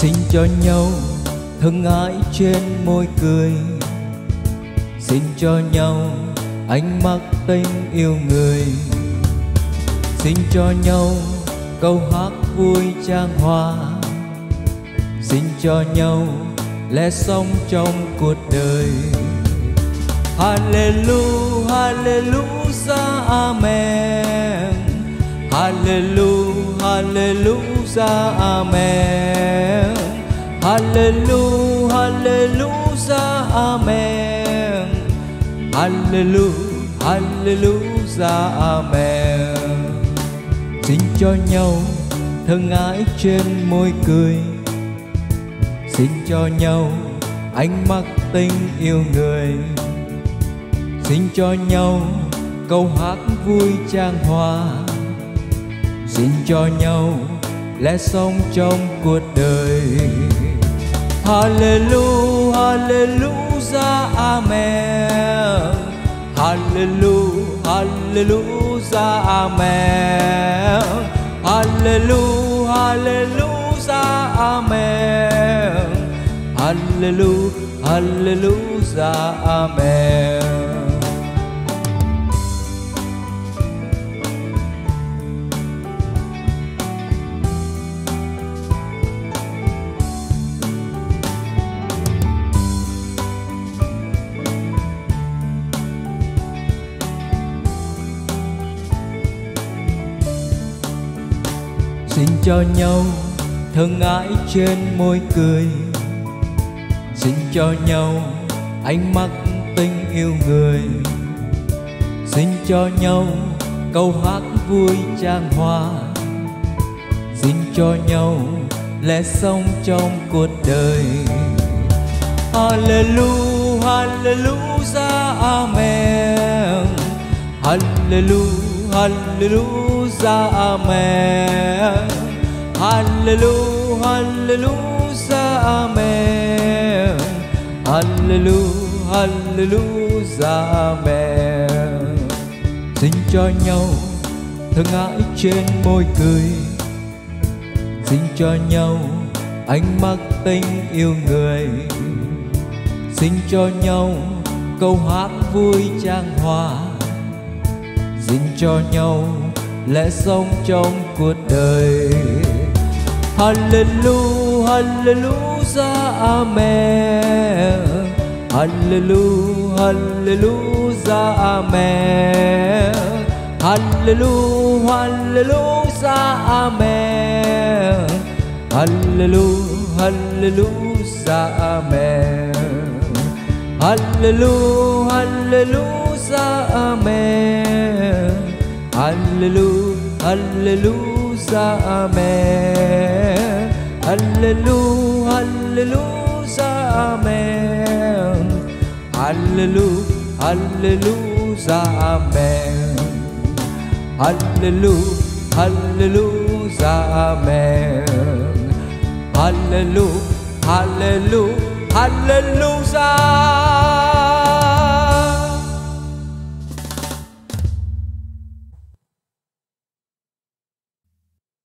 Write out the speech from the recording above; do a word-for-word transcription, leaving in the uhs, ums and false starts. Xin cho nhau thân ái trên môi cười, xin cho nhau ánh mắt tình yêu người, xin cho nhau câu hát vui trang hòa, xin cho nhau lẽ sống trong cuộc đời. Ha-lê-lu, ha-lê-lu-gia, A-men. Ha-lê-lu, ha-lê-lu-gia, A-men. Ha-lê-lu, ha-lê-lu-gia, A-men. Ha-lê-lu, ha-lê-lu-gia, A-men. Xin cho nhau thân ái trên môi cười, xin cho nhau ánh mắt tình yêu người, xin cho nhau câu hát vui trang hòa, xin cho nhau lẽ sống trong cuộc đời. Ha-lê-lu, ha-lê-lu-gia, A-men. Ha-lê-lu, ha-lê-lu-gia, A-men. Ha-lê-lu, ha-lê-lu-gia, A-men. Ha-lê-lu, ha-lê-lu-gia, A-men. Xin cho nhau thân ái trên môi cười, xin cho nhau ánh mắt tình yêu người, xin cho nhau câu hát vui trang hòa, xin cho nhau lẽ sống trong cuộc đời. Ha-lê-lu, ha-lê-lu-gia, A-men. Ha-lê-lu, ha-lê-lu-gia, A-men. Ha-lê-lu, ha-lê-lu-gia, A-men. Ha-lê-lu, ha-lê-lu-gia, A-men. Xin cho nhau thân ái trên môi cười, xin cho nhau ánh mắt tình yêu người, xin cho nhau câu hát vui trang hòa, xin cho nhau lẽ sống trong cuộc đời. Ha-lê-lu, ha-lê-lu-gia, A-men. Ha-lê-lu, ha-lê-lu-gia, A-men. Ha-lê-lu, ha-lê-lu-gia, A-men. Ha-lê-lu, ha-lê-lu-gia, A-men. Ha-lê-lu, ha-lê-lu-gia, A-men. Hallelujah, hallelujah, amen. Hallelujah, hallelujah, amen. Hallelujah, hallelujah, amen. Hallelujah, hallelujah, amen. Hallelujah, hallelujah, hallelujah.